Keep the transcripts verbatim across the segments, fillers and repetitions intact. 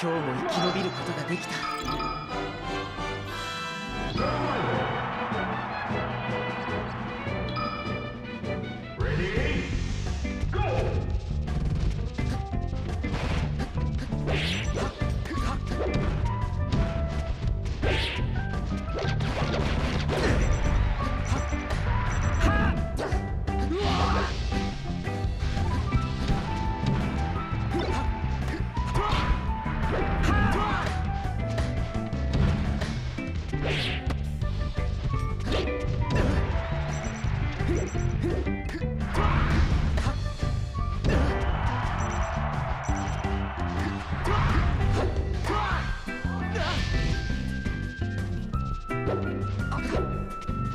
今日も生き延びることができた。 Come on.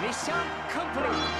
Mission complete.